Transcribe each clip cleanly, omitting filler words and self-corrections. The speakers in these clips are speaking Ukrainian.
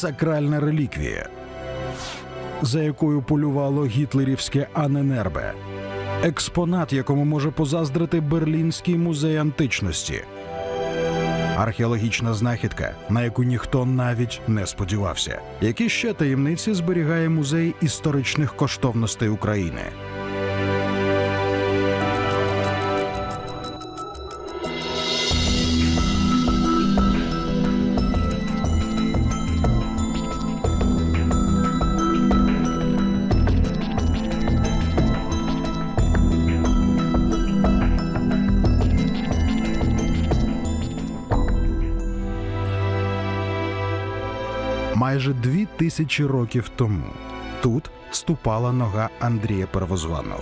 сакральна реліквія, за якою полювало гітлерівське Аненербе. Експонат, якому може позаздрити Берлінський музей античності. Археологічна знахідка, на яку ніхто навіть не сподівався. Які ще таємниці зберігає Музей історичних коштовностей України? Майже 2000 років тому тут ступала нога Андрія Первозваного.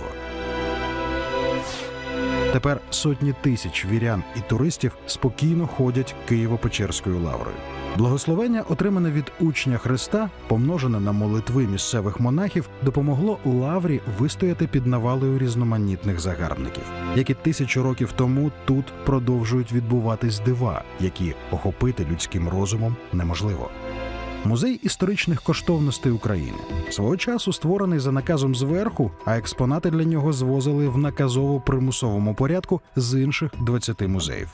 Тепер сотні тисяч вірян і туристів спокійно ходять Києво-Печерською лаврою. Благословення, отримане від учня Христа, помножене на молитви місцевих монахів, допомогло лаврі вистояти під навалою різноманітних загарбників, які 1000 років тому тут продовжують відбуватись дива, які охопити людським розумом неможливо. Музей історичних коштовностей України свого часу створений за наказом зверху, а експонати для нього звозили в наказово-примусовому порядку з інших 20 музеїв.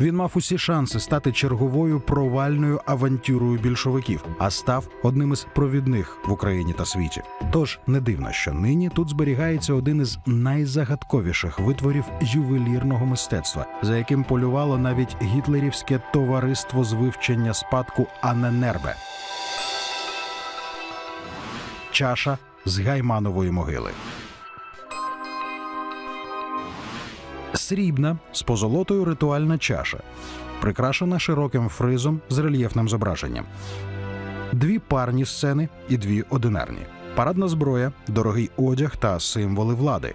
Він мав усі шанси стати черговою провальною авантюрою більшовиків, а став одним із провідних в Україні та світі. Тож не дивно, що нині тут зберігається один із найзагадковіших витворів ювелірного мистецтва, за яким полювало навіть гітлерівське товариство з вивчення спадку Аненербе. Чаша з Гайманової могили. Срібна, з позолотою ритуальна чаша, прикрашена широким фризом з рельєфним зображенням. Дві парні сцени і дві одинарні. Парадна зброя, дорогий одяг та символи влади.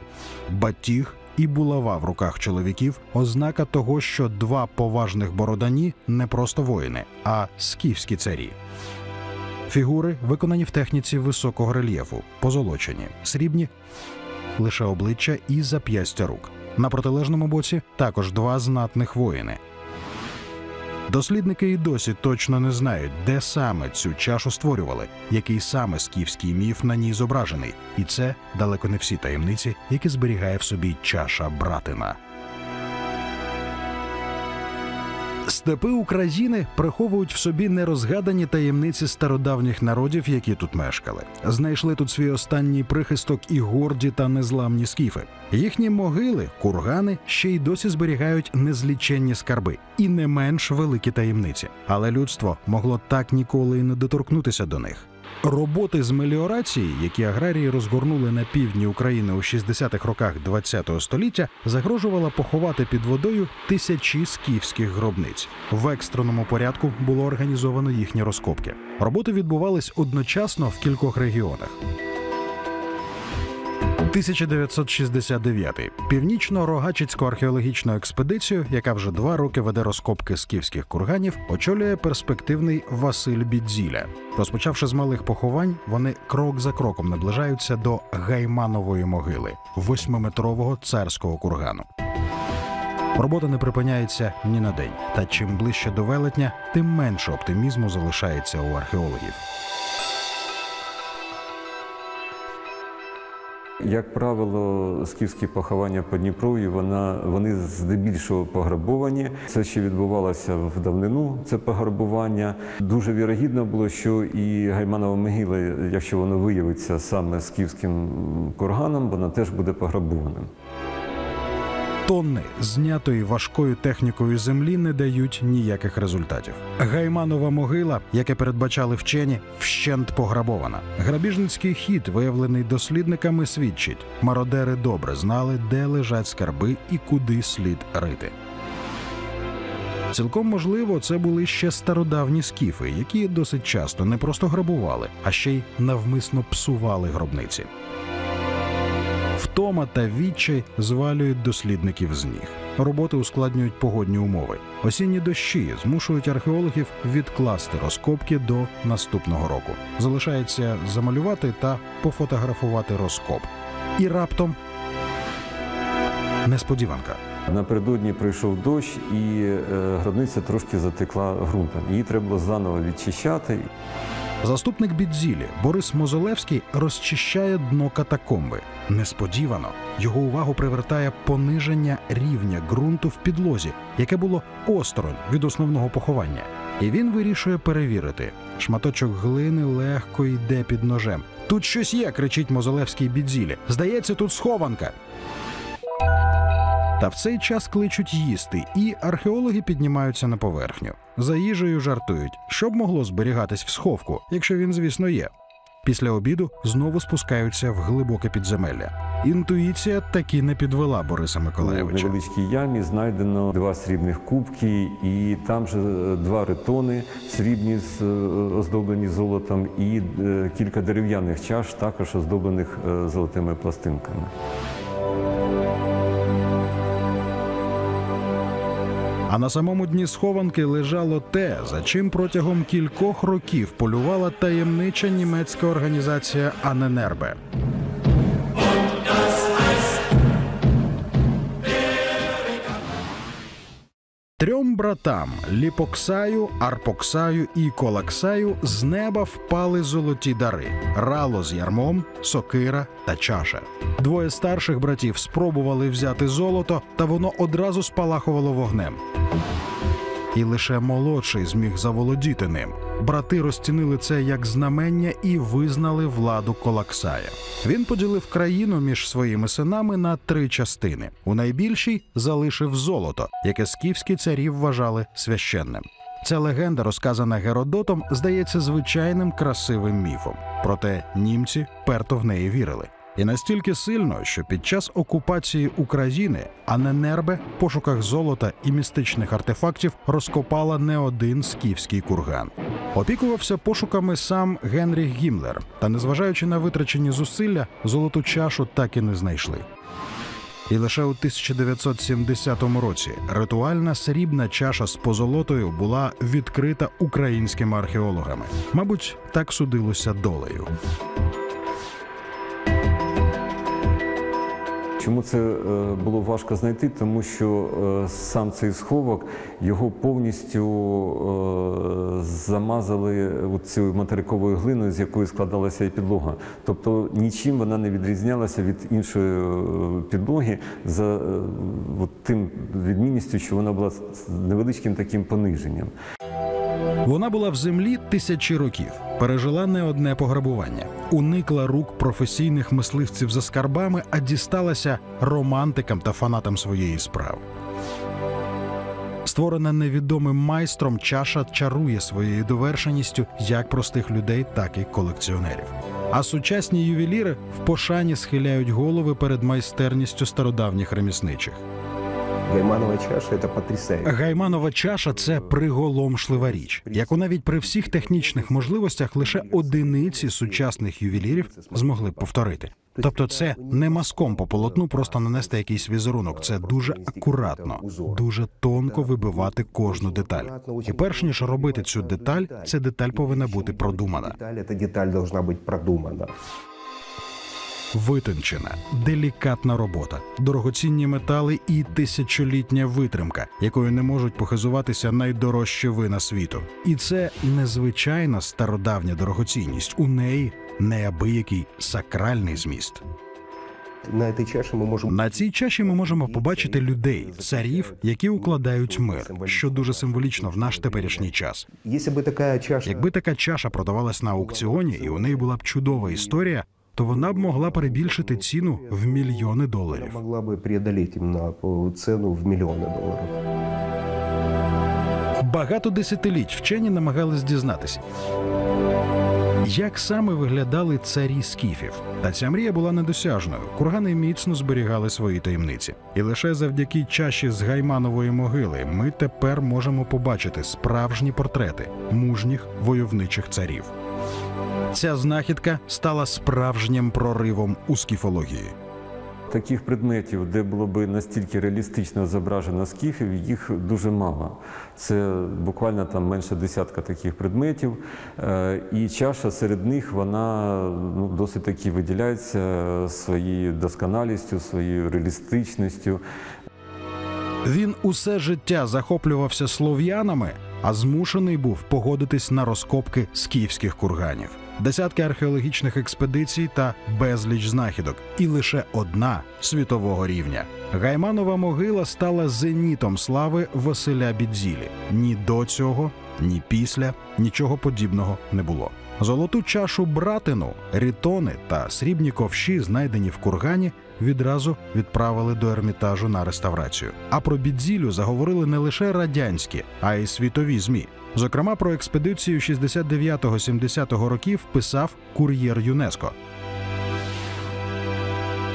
Батіг і булава в руках чоловіків – ознака того, що два поважних бородані не просто воїни, а скіфські царі. Фігури виконані в техніці високого рельєфу, позолочені, срібні – лише обличчя і зап'ястя рук. На протилежному боці також два знатних воїни. Дослідники і досі точно не знають, де саме цю чашу створювали, який саме скіфський міф на ній зображений. І це далеко не всі таємниці, які зберігає в собі чаша Братина. Степи України приховують в собі нерозгадані таємниці стародавніх народів, які тут мешкали. Знайшли тут свій останній прихисток і горді та незламні скіфи. Їхні могили, кургани, ще й досі зберігають незліченні скарби. І не менш великі таємниці. Але людство могло так ніколи і не доторкнутися до них. Роботи з меліорації, які аграрії розгорнули на півдні України у 60-х роках ХХ століття, загрожувала поховати під водою тисячі скіфських гробниць. В екстреному порядку було організовано їхні розкопки. Роботи відбувались одночасно в кількох регіонах. 1969. Північно-Рогачицьку археологічну експедицію, яка вже 2 роки веде розкопки скіфських курганів, очолює перспективний Василь Бідзіля. Розпочавши з малих поховань, вони крок за кроком наближаються до Гайманової могили – 8-метрового царського кургану. Робота не припиняється ні на день, та чим ближче до велетня, тим менше оптимізму залишається у археологів. Як правило, скіфські поховання по Дніпру, і вони здебільшого пограбовані. Це ще відбувалося в давнину, це пограбування. Дуже вірогідно було, що і Гайманова могила, якщо воно виявиться саме скіфським курганом, вона теж буде пограбованим. Тонни знятої важкою технікою землі не дають ніяких результатів. Гайманова могила, яке передбачали вчені, вщент пограбована. Грабіжницький хід, виявлений дослідниками, свідчить – мародери добре знали, де лежать скарби і куди слід рити. Цілком можливо, це були ще стародавні скіфи, які досить часто не просто грабували, а ще й навмисно псували гробниці. Втома та відчай звалюють дослідників з ніг. Роботи ускладнюють погодні умови. Осінні дощі змушують археологів відкласти розкопки до наступного року. Залишається замалювати та пофотографувати розкоп. І раптом несподіванка. Напередодні прийшов дощ і гробниця трошки затекла ґрунтом. Її треба було заново відчищати. Заступник Бідзілі Борис Мозолевський розчищає дно катакомби. Несподівано його увагу привертає пониження рівня ґрунту в підлозі, яке було осторонь від основного поховання. І він вирішує перевірити. Шматочок глини легко йде під ножем. «Тут щось є!» – кричить Мозолевський Бідзілі. «Здається, тут схованка!» Та в цей час кличуть їсти, і археологи піднімаються на поверхню. За їжею жартують, що б могло зберігатись в сховку, якщо він, звісно, є. Після обіду знову спускаються в глибоке підземелля. Інтуїція таки не підвела Бориса Миколаєвича. В невеличкій ямі знайдено 2 срібних кубки, і там же 2 ретони срібні, оздоблені золотом, і кілька дерев'яних чаш, також оздоблених золотими пластинками. А на самому дні схованки лежало те, за чим протягом кількох років полювала таємнича німецька організація Аненербе. Трьом братам – Ліпоксаю, Арпоксаю і Колаксаю – з неба впали золоті дари – рало з ярмом, сокира та чаша. 2 старших братів спробували взяти золото, та воно одразу спалахувало вогнем. І лише молодший зміг заволодіти ним. Брати розцінили це як знамення і визнали владу Колаксая. Він поділив країну між своїми синами на 3 частини. У найбільшій залишив золото, яке скіфські царі вважали священним. Ця легенда, розказана Геродотом, здається звичайним красивим міфом. Проте німці перто в неї вірили. І настільки сильно, що під час окупації України Аненербе в пошуках золота і містичних артефактів розкопала не один скіфський курган. Опікувався пошуками сам Генріх Гімлер, та незважаючи на витрачені зусилля, золоту чашу так і не знайшли. І лише у 1970 році ритуальна срібна чаша з позолотою була відкрита українськими археологами. Мабуть, так судилося долею. Чому це було важко знайти? Тому що сам цей сховок, його повністю замазали цією материковою глиною, з якої складалася і підлога. Тобто нічим вона не відрізнялася від іншої підлоги за тим відмінністю, що вона була з невеличким таким пониженням. Вона була в землі тисячі років, пережила не одне пограбування, уникла рук професійних мисливців за скарбами, а дісталася романтикам та фанатам своєї справи. Створена невідомим майстром, чаша чарує своєю довершеністю як простих людей, так і колекціонерів. А сучасні ювеліри в пошані схиляють голови перед майстерністю стародавніх ремісничих. Гайманова чаша – це потрясаюче. Гайманова чаша – це приголомшлива річ, яку навіть при всіх технічних можливостях лише одиниці сучасних ювелірів змогли б повторити. Тобто це не мазком по полотну просто нанести якийсь візерунок, це дуже акуратно, дуже тонко вибивати кожну деталь. І перш ніж робити цю деталь, ця деталь повинна бути продумана. Витончена, делікатна робота, дорогоцінні метали і тисячолітня витримка, якою не можуть похизуватися найдорожчі вина світу. І це незвичайна стародавня дорогоцінність. У неї неабиякий сакральний зміст. На цій чаші ми можемо побачити людей, царів, які укладають мир, що дуже символічно в наш теперішній час. Якби така чаша продавалась на аукціоні, і у неї була б чудова історія, то вона б могла перебільшити ціну в мільйони доларів. Багато десятиліть вчені намагались дізнатися, як саме виглядали царі скіфів. Та ця мрія була недосяжною. Кургани міцно зберігали свої таємниці. І лише завдяки чаші з Гайманової могили ми тепер можемо побачити справжні портрети мужніх войовничих царів. Ця знахідка стала справжнім проривом у скіфології. Таких предметів, де було б настільки реалістично зображено скіфів, їх дуже мало. Це буквально там менше 10 таких предметів. І чаша серед них, вона досить таки виділяється своєю досконалістю, своєю реалістичністю. Він усе життя захоплювався слов'янами, а змушений був погодитись на розкопки скіфських курганів. Десятки археологічних експедицій та безліч знахідок. І лише одна світового рівня. Гайманова могила стала зенітом слави Василя Бідзілі. Ні до цього, ні після нічого подібного не було. Золоту чашу братину, рітони та срібні ковші, знайдені в кургані, відразу відправили до Ермітажу на реставрацію. А про Бідзілю заговорили не лише радянські, а й світові ЗМІ. Зокрема, про експедицію 69-70 років писав кур'єр ЮНЕСКО.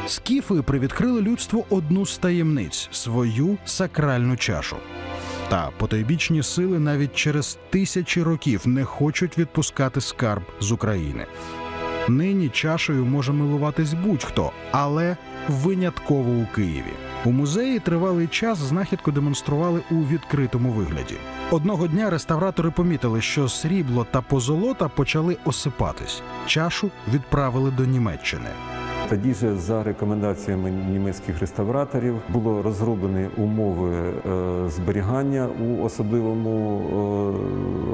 Скіфи привідкрили людству одну з таємниць – свою сакральну чашу. Та потойбічні сили навіть через тисячі років не хочуть відпускати скарб з України. Нині чашею може милуватись будь-хто, але винятково у Києві. У музеї тривалий час знахідку демонстрували у відкритому вигляді. Одного дня реставратори помітили, що срібло та позолота почали осипатись. Чашу відправили до Німеччини. Тоді ж, за рекомендаціями німецьких реставраторів, було розроблені умови зберігання у особливому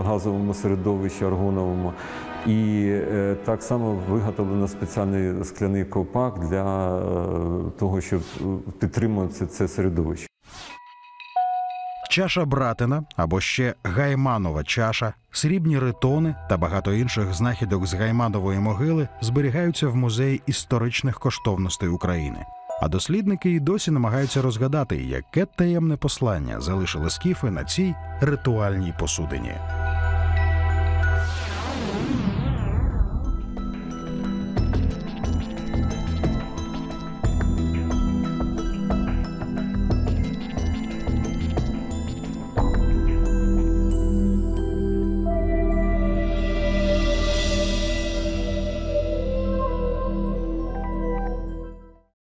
газовому середовищі, аргоновому. І так само виготовлено спеціальний скляний ковпак для того, щоб підтримувати це середовище. Чаша братина, або ще Гайманова чаша, срібні ритони та багато інших знахідок з Гайманової могили зберігаються в Музеї історичних коштовностей України. А дослідники і досі намагаються розгадати, яке таємне послання залишили скіфи на цій ритуальній посудині.